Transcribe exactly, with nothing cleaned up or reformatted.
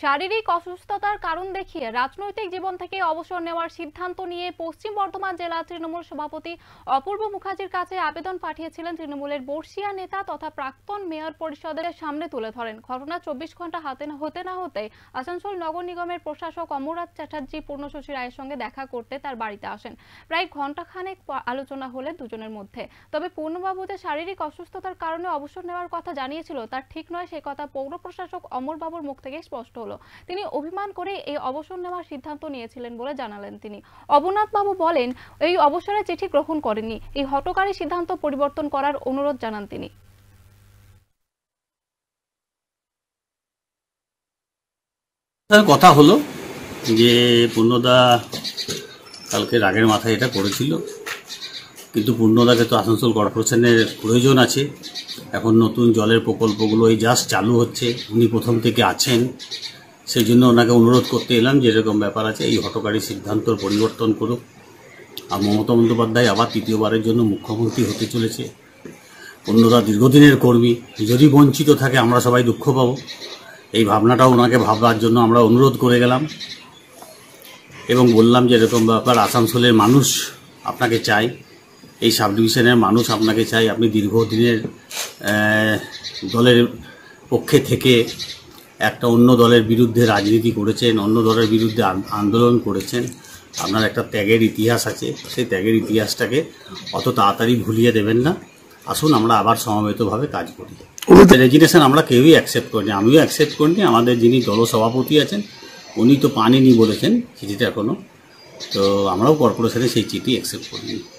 शारीरिक असुस्थतार कारण देखिए राजनैतिक जीवन थेके अवसर नेওয়ার सिद्धांत निये पश्चिम बर्धमान जिला तृणमूल सभापति अपूर्व मुखार्जीर काछे आवेदन पाठिয়েছিলেন तृणमूलेर बर्षिया नेता तथा प्राक्तन मेयर परिषदेर सामने तुले धरेन। घटना चौबीस घंटा हाते ना होते ना होते आसानसोल नगर निगमेर प्रशासक अमल चट्टोपाध्याय पूर्णशशी रायेर संगे देखा करते तार बाड़ीते आसेन। प्राय घंटाखानेक आलोचना हलो दुजोनेर मध्ये। तबे पूर्णबाबूते शारीरिक असुस्थतार कारणे अवसर नेওয়ার कथा जानिয়েছিল तार ठीक नय सेई कथा पौर प्रशासक अमल बाबूर मुख थेके स्पष्ट। अभिमान करे ए अवसर नेওয়ার सिद्धांत निয়েছিলেন बोले जानालेन तिनी। অবনাথ বাবু बोलेन ए अवसरे चिठी ग्रहण करेनনি, ए हठकारी सिद्धांत परिवर्तन करार अनुरोध जानान तिनी। कथा हलो जे पूर्णदा কালকে রাগের মাথায় এটা করেছিল, কিন্তু पूर्णदाকে तो आसानसोल কর্পোরেশনের প্রয়োজন আছে। এখন নতুন জলের প্রকল্পগুলো এই জাস্ট চালু হচ্ছে, উনি প্রথম থেকে আছেন, से जो अनुरोध करते एलम जे रकम बेपार आई हटकारी सिद्धांतर परिवर्तन करूक। और ममता बंदोपाध्याय आबार तृतीय बारेर जोन्नो मुख्यमंत्री होते चलेछे। अन्यरा दीर्घदिनेर कर्मी यदि वंचित थाके आमरा सबाई दुःख पाबो, एई भावनाटाओ ओनाके भाबार जोन्नो आमरा अनुरोध करे गेलाम एबं बोल्लाम जे रकम बेपार आसानसोलेर मानुष आपनाके चाय, एई साब डिविशनेर मानुष आपनाके चाय। आपनि दीर्घदिनेर दलेर पक्षे थेके একটা অন্য দলের বিরুদ্ধে রাজনীতি করেছেন, অন্য দলের বিরুদ্ধে আন্দোলন করেছেন, আপনার একটা ত্যাগের ইতিহাস আছে। সেই ত্যাগের ইতিহাসটাকে অত তাড়াতাড়ি ভুলিয়ে দেবেন না। আসুন আমরা আবার সমবেতভাবে কাজ করি। রেজিগনেশন আমরা কেউই অ্যাকসেপ্ট করিনি, আমিও অ্যাকসেপ্ট করিনি। আমাদের যিনি দলসভাপতি আছেন উনি তো পানেনি বলেছেন চিঠিটা এখনো, তো আমরাও কর্পোরেশনে সেই চিঠি অ্যাকসেপ্ট করিনি।